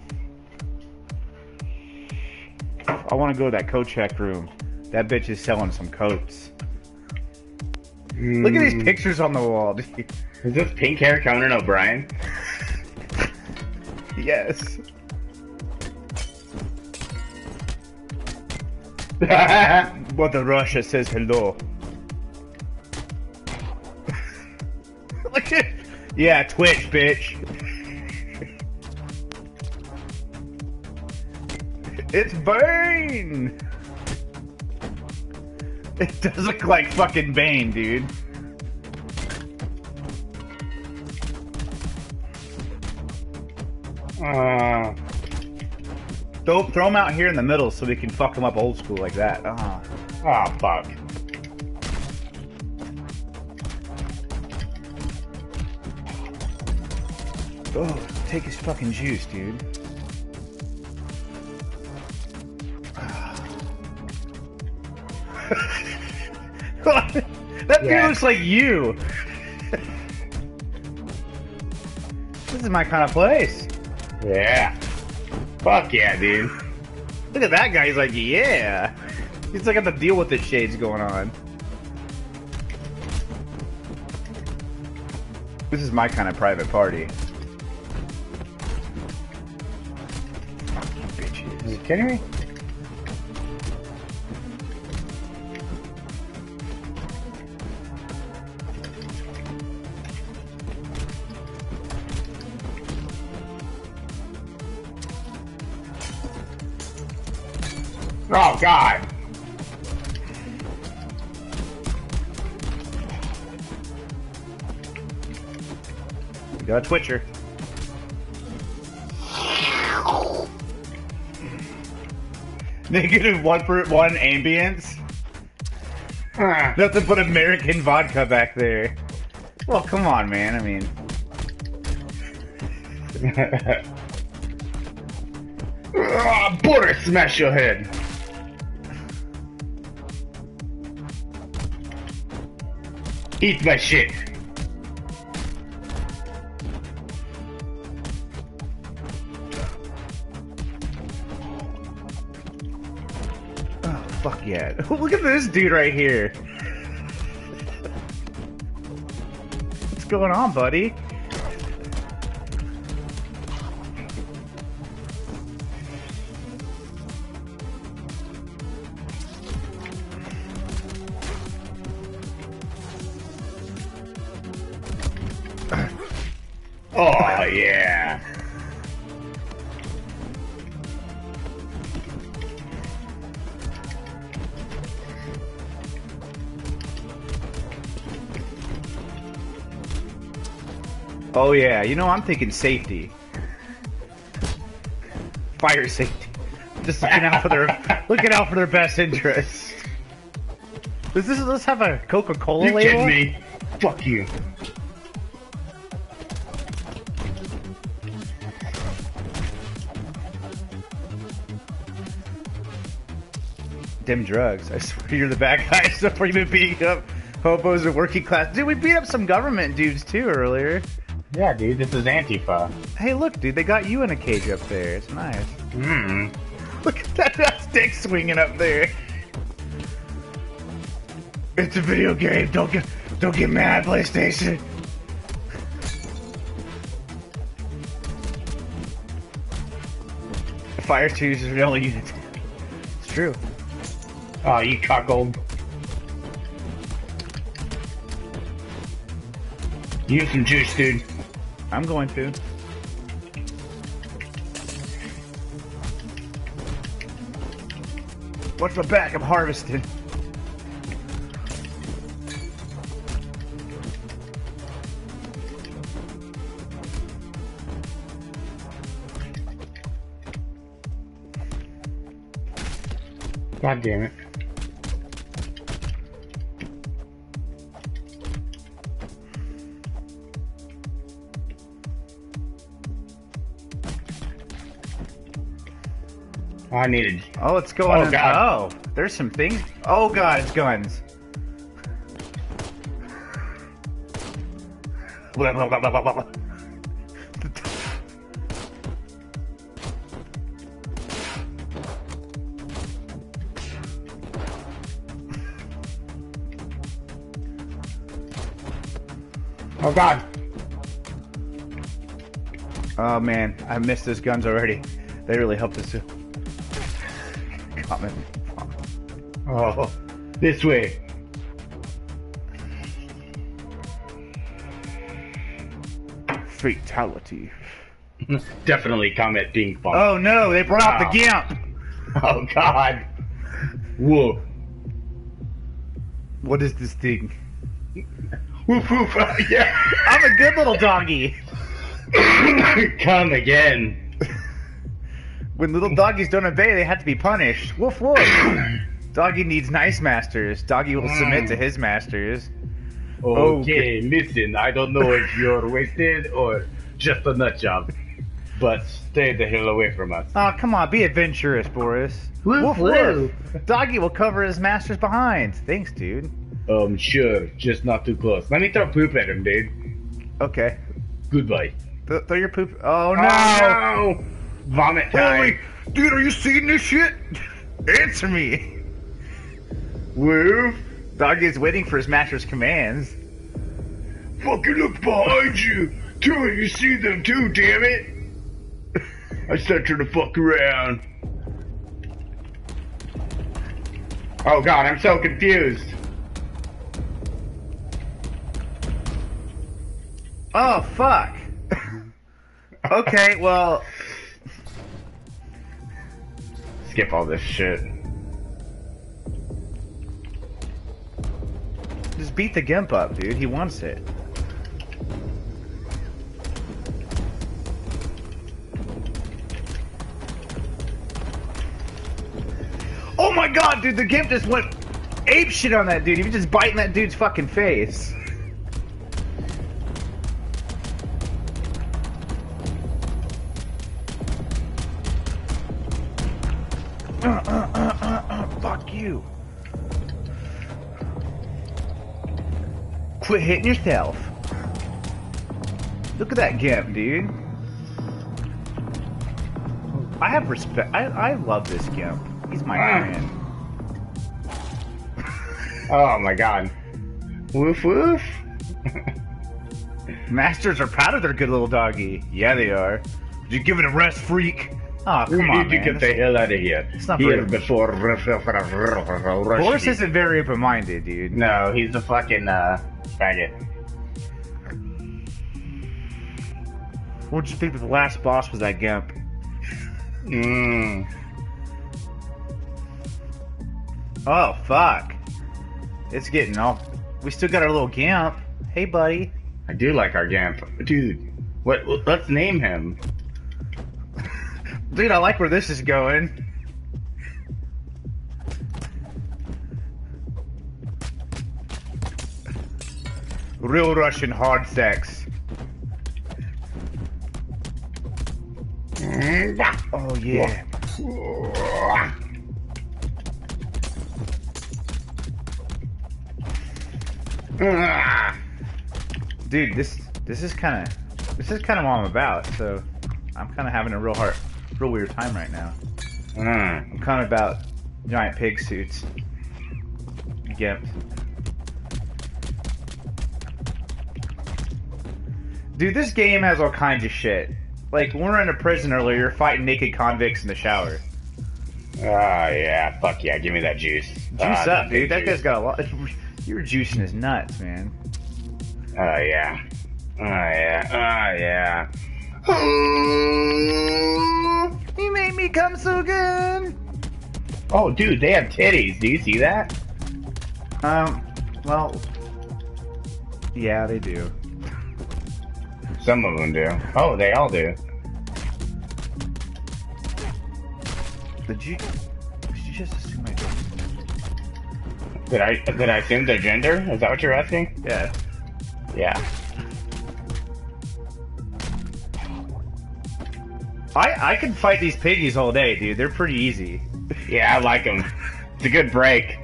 I want to go to that coat check room. That bitch is selling some coats. Mm. Look at these pictures on the wall, dude. Is this pink hair Conan O'Brien? Yes. But the Russia says hello. Yeah, Twitch, bitch. It's Bane! It does look like fucking Bane, dude. Uh, don't throw him out here in the middle so we can fuck him up old school like that. Ah, uh, oh, fuck. Oh, take his fucking juice, dude. That dude yeah. looks like you. This is my kind of place. Yeah. Fuck yeah, dude. Look at that guy. He's like, yeah. He's like, I have to deal with the shades going on. This is my kind of private party. Fucking bitches. Are you kidding me? Oh, God. You got a twitcher. Negative one for one ambience. Nothing but American vodka back there. Well, come on, man. I mean. uh, butter smash your head. Eat my shit. Oh, fuck yeah. Look at this dude right here. What's going on, buddy? Oh, yeah. Oh, yeah. You know, I'm thinking safety. Fire safety. Just looking out for their, looking out for their best interests. Does this, let's have a Coca-Cola label? You kidding me? Fuck you. Dim drugs. I swear you're the bad guy. So we've been beating up hobos and working class. Dude, we beat up some government dudes too earlier. Yeah, dude, this is Antifa. Hey, look, dude, they got you in a cage up there. It's nice. Mm. Look at that, that dick swinging up there. It's a video game. Don't get, don't get mad, PlayStation. Fire twos is the only unit. It's true. Oh, you cuckold. Use some juice, dude. I'm going to. Watch my back, I'm harvesting. God damn it. I needed. Oh, let's go on. Oh, God. Oh, there's some things. Oh, God, it's guns. Blah, blah, blah, blah, blah, blah. Oh, God. Oh, man. I missed those guns already. They really helped us. Coming. Oh, this way. Fatality. Definitely Comet Bing Bong. Oh no, they brought out wow. the Gimp! Oh god. Whoa. What is this thing? Woof woof, uh, yeah. I'm a good little doggy. Come again. When little doggies don't obey, they have to be punished. Woof woof. Doggy needs nice masters. Doggy will submit to his masters. Okay, okay, listen, I don't know if you're wasted or just a nut job, but stay the hell away from us. Oh, come on, be adventurous, Boris. Woof, woof, woof. woof. Doggy will cover his masters behind. Thanks, dude. Um, sure, just not too close. Let me throw poop at him, dude. Okay. Goodbye. Th throw your poop. Oh, no! Oh, no! Vomit time. Holy, dude, are you seeing this shit? Answer me. Woof. Doggy is waiting for his master's commands. Fucking look behind you. Do it, you see them too, damn it. I sent her to fuck around. Oh god, I'm so confused. Oh fuck. Okay, well. Skip all this shit. Just beat the Gimp up, dude. He wants it. Oh my god, dude! The Gimp just went ape shit on that dude. He was just biting that dude's fucking face. Uh, uh, uh, uh, uh, fuck you. Quit hitting yourself. Look at that Gimp, dude. I have respect. I, I love this Gimp. He's my man. Oh my god. Woof woof. Masters are proud of their good little doggy. Yeah, they are. Did you give it a rest, freak? Oh, come we on, need man. to get That's... the hell out of here. It's not here before. Boris isn't very open-minded, dude. No, he's a fucking uh, faggot. What'd you think of the last boss was that Gimp? Mmm. Oh fuck! It's getting off. We still got our little Gimp. Hey, buddy. I do like our Gimp, dude. What? Let's name him. Dude, I like where this is going. Real Russian hard sex. Oh, yeah. Dude, this this is kind of this is kind of what I'm about. So, I'm kind of having a real hard. Real weird time right now. Mm. I'm kind of about giant pig suits. Yep. Dude, this game has all kinds of shit. Like, when we were in a prison earlier, you're fighting naked convicts in the shower. Oh, yeah. Fuck yeah. Give me that juice. Juice uh, up, dude. That juice. Guy's got a lot. You're juicing his nuts, man. Oh, yeah. Oh, yeah. Oh, yeah. He made me come so good. Oh, dude, they have titties. Do you see that? Um, well, yeah, they do. Some of them do. Oh, they all do. Did you? Did you just assume my gender? Did I? Did I assume their gender? Is that what you're asking? Yeah. Yeah. I, I can fight these piggies all day, dude. They're pretty easy. Yeah, I like them. It's a good break.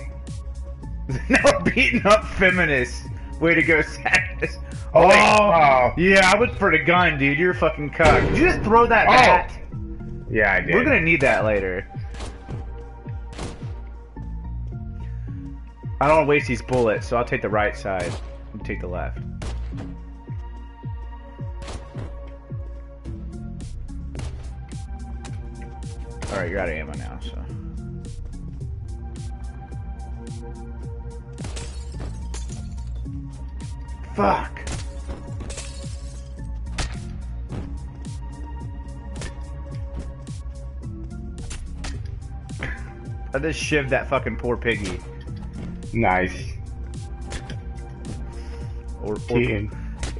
Now we're beating up feminists. Way to go, sadness. Oh, oh, yeah, I was for the gun, dude. You're a fucking cuck. Did you just throw that oh. bat? Yeah, I did. We're gonna need that later. I don't want to waste these bullets, so I'll take the right side. And take the left. Alright, you're out of ammo now, so. Fuck! I just shivved that fucking poor piggy. Nice. Or, or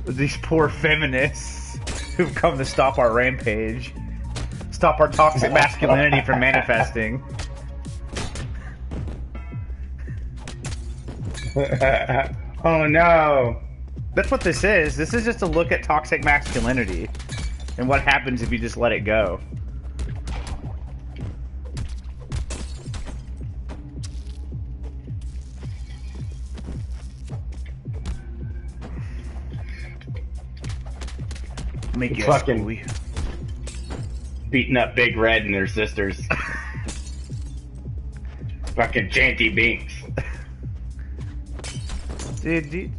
these poor feminists who've come to stop our rampage. Stop our toxic masculinity from manifesting. Oh no! That's what this is. This is just a look at toxic masculinity and what happens if you just let it go. Make it fucking squeal. Beating up Big Red and their sisters. Fucking Janty Binks. Dude, dude.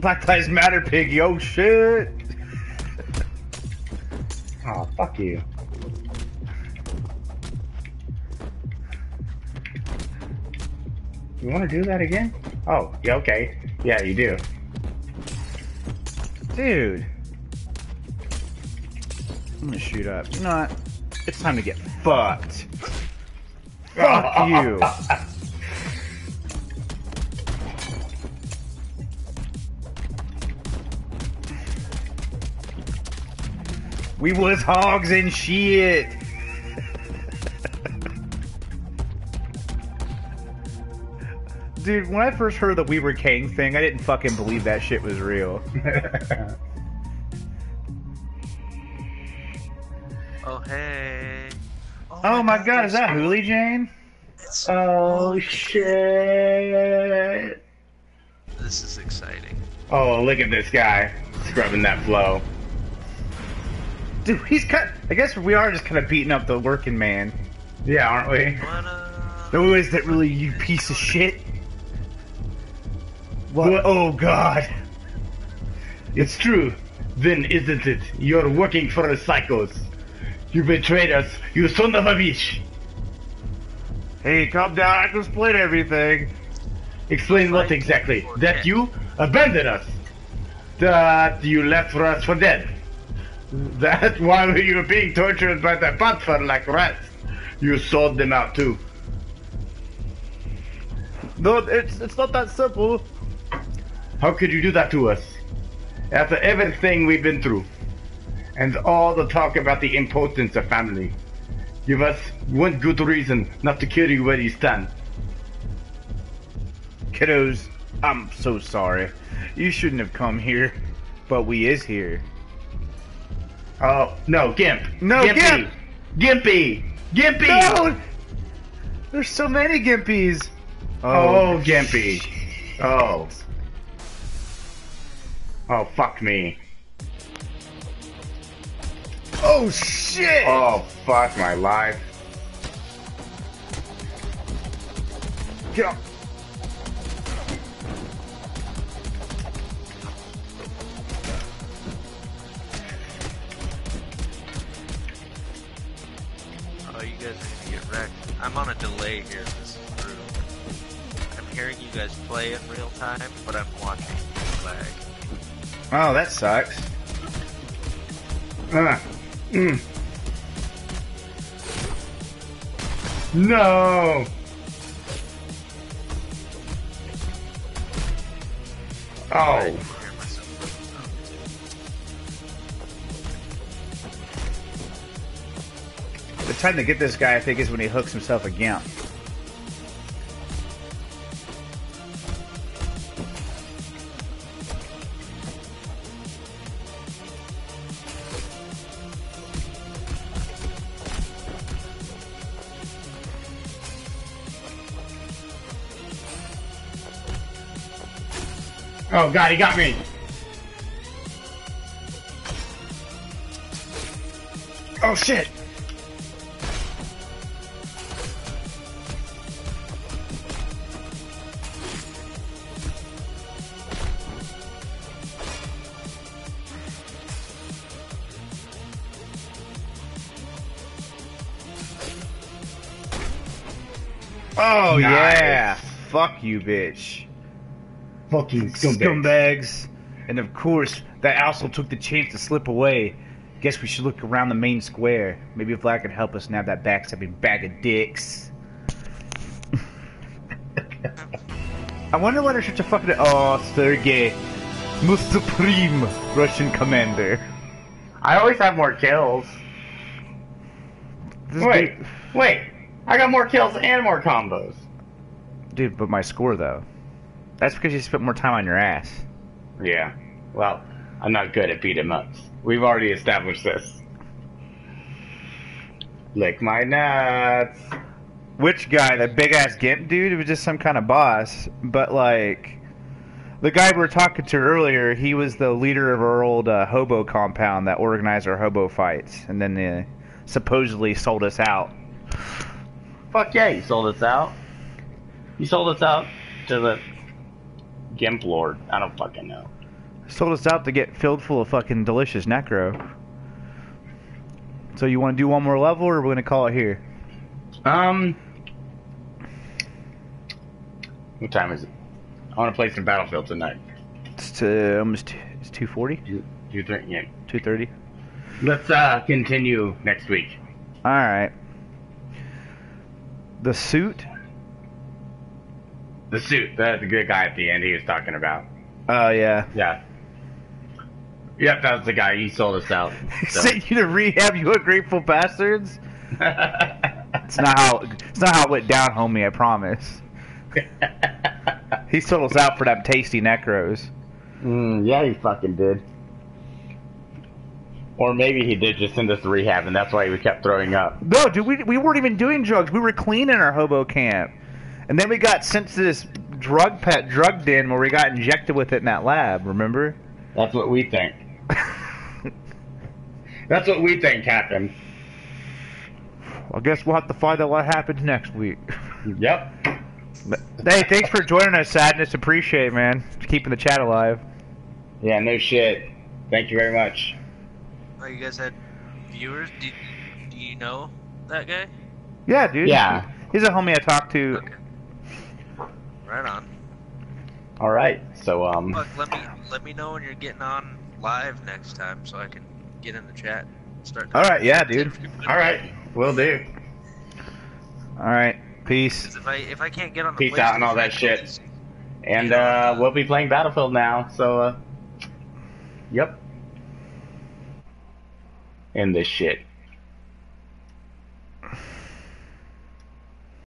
Black Lives Matter, piggy. Oh shit. Oh, fuck you. You want to do that again? Oh, yeah, okay. Yeah, you do. Dude. I'm gonna shoot up. You know what? It's time to get fucked. Fuck you. We was hogs and shit. Dude, when I first heard the We Were King thing, I didn't fucking believe that shit was real. Oh, hey. Oh, oh my god, god is that Hoolie Jane? It's oh, shit. This is exciting. Oh, look at this guy scrubbing that flow. Dude, he's cut. I guess we are just kind of beating up the working man. Yeah, aren't we? No, is that really you, piece of shit? What? What? Oh, God. It's true. Then, isn't it? You're working for the psychos. You betrayed us. You son of a bitch. Hey, calm down. I can explain everything. Explain what exactly? That you abandoned us. That you left for us for dead. That's why you were being tortured by the Panther like rats. You sold them out too. No, it's, it's not that simple. How could you do that to us? After everything we've been through, and all the talk about the importance of family, give us one good reason not to kill you where you stand. Kiddos, I'm so sorry. You shouldn't have come here, but we is here. Oh, no, Gimp. No, Gimpy. Gimp. Gimpy. Gimpy. No. There's so many Gimpies. Oh, oh Gimpy. Shit. Oh. Oh, fuck me. Oh, shit. Oh, fuck my life. Get up. You guys are gonna get wrecked. I'm on a delay here. This is brutal. I'm hearing you guys play in real time, but I'm watching you lag. Oh, that sucks. Uh, mm. No. Oh. The time to get this guy, I think, is when he hooks himself a gimp. Oh, God, he got me. Oh, shit. Oh, nice. Yeah! Fuck you, bitch. Fucking scumbags. Scumbags. And of course, that asshole took the chance to slip away. Guess we should look around the main square. Maybe Vlad can help us nab that backstabbing bag of dicks. I wonder why they're such a fucking... Oh, Sergei. Most supreme Russian commander. I always have more kills. This wait, dude... wait. I got more kills and more combos. Dude, but my score, though. That's because you spent more time on your ass. Yeah. Well, I'm not good at beat-em-ups. We've already established this. Lick my nuts. Which guy? That big-ass gimp dude? It was just some kind of boss. But, like, the guy we were talking to earlier, he was the leader of our old uh, hobo compound that organized our hobo fights. And then uh, supposedly sold us out. Fuck yeah, he sold us out. He sold us out to the Gimp Lord. I don't fucking know. Sold us out to get filled full of fucking delicious necro. So you want to do one more level, or are we going to call it here? Um, what time is it? I want to play some Battlefield tonight. It's to almost it's two forty. Two thirty. Yeah. Two thirty. Let's uh continue next week. All right. The suit. The suit. That's the good guy at the end. He was talking about. Oh yeah. Yeah. Yep, that was the guy. He sold us out. So. Sent you to rehab, you ungrateful bastards. It's not how. It's not how it went down, homie. I promise. He sold us out for them tasty necros. Mm, yeah, he fucking did. Or maybe he did just send us to rehab, and that's why we kept throwing up. No, dude, we we weren't even doing drugs. We were clean in our hobo camp, and then we got sent to this drug pet drug den where we got injected with it in that lab. Remember? That's what we think. That's what we think happened. I guess we'll have to find out what happens next week. Yep. Hey, thanks for joining us, Sadness. Appreciate it, man. Keeping the chat alive. Yeah, no shit. Thank you very much. Oh, you guys had viewers? Do, do you know that guy? Yeah, dude. Yeah. He's a homie I talked to. Okay. Right on. All right. So um. Look, let me let me know when you're getting on live next time, so I can get in the chat. And start. All right. Yeah, dude. All right. Will do. All right. Peace. If I if I can't get on the peace out and all that shit. And uh, we'll be playing Battlefield now. So uh. Yep. End this shit.